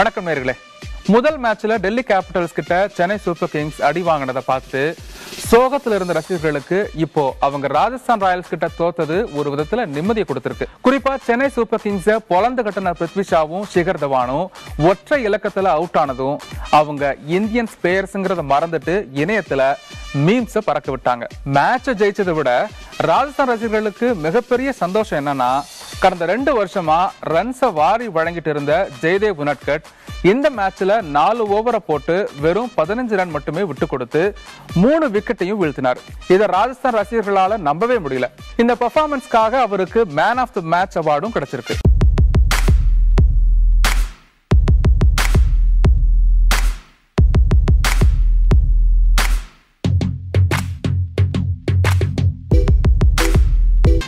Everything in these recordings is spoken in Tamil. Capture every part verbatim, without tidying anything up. வணக்கம் நேயர்களே முதல் மேட்ச்ல டெல்லி கேபிட்டல்ஸ் கிட்ட சென்னை சூப்பர் கிங்ஸ் அடி வாங்குனத பார்த்து சோகத்துல இருந்த ரசிகர்களுக்கு இப்போ அவங்க ராஜஸ்தான் ராயல்ஸ் கிட்ட தோத்தது ஒரு விதத்துல நிம்மதியை கொடுத்திருக்கு. குறிப்பா சென்னை சூப்பர் கிங்ஸ் பொலந்து கட்டன பிருத்விஷாவும் ஷிகர் தவானும் ஒற்றை இலக்கத்துல அவுட் ஆனதும் அவங்க இந்தியன் ஸ்பேயர்ஸ்ங்கறத மறந்துட்டு இணையத்துல மீம்ஸ பறக்க விட்டாங்க. மேட்சை ஜெயிச்சதை விட ராஜஸ்தான் ரசிகர்களுக்கு மிகப்பெரிய சந்தோஷம் என்னன்னா கடந்த ரெண்டு வருஷமா ரன்ஸை வாரி வழங்கிட்டு இருந்த ஜெய்தேவ் உனட்கட் இந்த மேட்ச்ல நாலு ஓவரை போட்டு வெறும் பதினஞ்சு ரன் மட்டுமே விட்டு கொடுத்து மூணு விக்கெட்டையும் வீழ்த்தினார். இதை ராஜஸ்தான் ரசிகர்களால நம்பவே முடியல. இந்த பெர்ஃபார்மன்ஸ்க்காக அவருக்கு மேன் ஆஃப் தி மேட்ச் அவார்டும் கிடைச்சிருக்கு.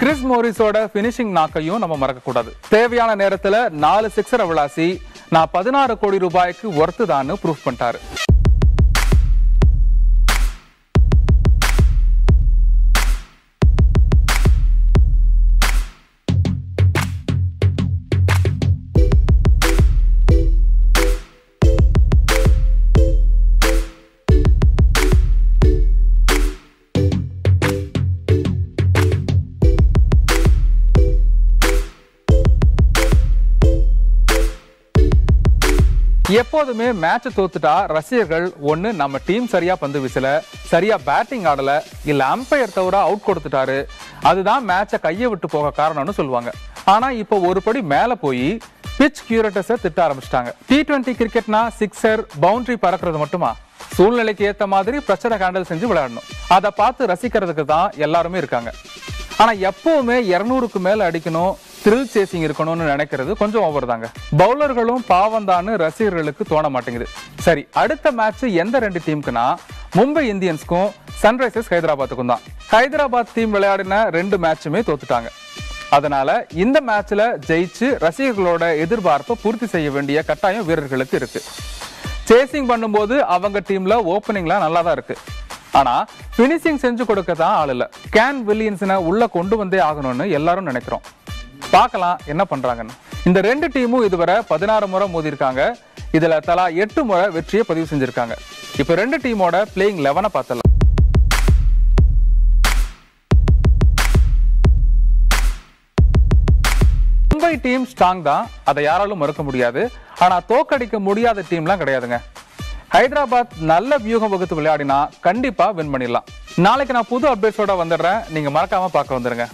கிறிஸ் மோரிஸோட ஃபினிஷிங் நாக்கையும் நம்ம மறக்கக்கூடாது. தேவையான நேரத்தில் நாலு சிக்ஸரை விளாசி நான் பதினாறு கோடி ரூபாய்க்கு ஒர்த்துதான்னு ப்ரூஃப் பண்ணிட்டாரு. எப்போதுமே மேட்ச் தோத்துட்டா ரசிகர்கள் ஒன்று நம்ம டீம் சரியா பந்து வீசல, சரியா பேட்டிங் ஆடல, இல்லை அம்பையர் தவிர அவுட் கொடுத்துட்டாரு, அதுதான் மேட்சை கையை விட்டு போக காரணம்னு சொல்லுவாங்க. ஆனா இப்போ ஒருபடி மேல போய் பிச் கியூரேட்டர்ஸை திட்ட ஆரம்பிச்சிட்டாங்க. டி டுவெண்ட்டி கிரிக்கெட்னா சிக்ஸர் பவுண்டரி பறக்கிறது மட்டுமா, சூழ்நிலைக்கு ஏற்ற மாதிரி பிரச்சனை ஹேண்டில் செஞ்சு விளையாடணும். அதை பார்த்து ரசிக்கிறதுக்கு தான் எல்லாருமே இருக்காங்க. ஆனா எப்பவுமே இருநூறுக்கு மேல அடிக்கணும், த்ரில் சேசிங் இருக்கணும்னு நினைக்கிறது கொஞ்சம் ஓவர் தாங்க. பவுலர்களும் பாவந்தான்னு ரசிகர்களுக்கு தோண மாட்டேங்குது. சரி, அடுத்த மேட்ச் எந்த ரெண்டு டீமுக்குன்னா மும்பை இந்தியன்ஸ்க்கும் சன்ரைசர்ஸ் ஹைதராபாத்துக்கும் தான். ஹைதராபாத் டீம் விளையாடின ரெண்டு மேட்சுமே தோத்துட்டாங்க. அதனால இந்த மேட்ச்ல ஜெயிச்சு ரசிகர்களோட எதிர்பார்ப்பை பூர்த்தி செய்ய வேண்டிய கட்டாயம் வீரர்களுக்கு இருக்கு. சேசிங் பண்ணும்போது அவங்க டீம்ல ஓப்பனிங்லாம் நல்லா தான் இருக்கு. ஆனா பினிஷிங் செஞ்சு கொடுக்க தான் ஆள் இல்லை. கேன் வில்லியன்ஸனை உள்ள கொண்டு வந்தே ஆகணும்னு எல்லாரும் நினைக்கிறோம். பார்க்கலாம் என்ன பண்றாங்கன்னு. இந்த ரெண்டு டீமும் இதுவரை பதினாறு முறை மோதி இருக்காங்க. இதுல தலா எட்டு முறை வெற்றியை பதிவு செஞ்சிருக்காங்க. இப்போ ரெண்டு டீமோட பிளேயிங் லெவனை பார்த்தலாம். மும்பை டீம் ஸ்ட்ராங் தான், அதை யாராலும் மறுக்க முடியாது. ஆனா தோக்கடிக்க முடியாத டீம்லாம் கிடையாதுங்க. ஹைதராபாத் நல்ல வியூகம் வகுத்து விளையாடினா கண்டிப்பா வின் பண்ணிடலாம். நாளைக்கு நான் புது அப்டேட்ஸோட வந்துடுறேன். நீங்க மறக்காம பார்க்க வந்துருங்க.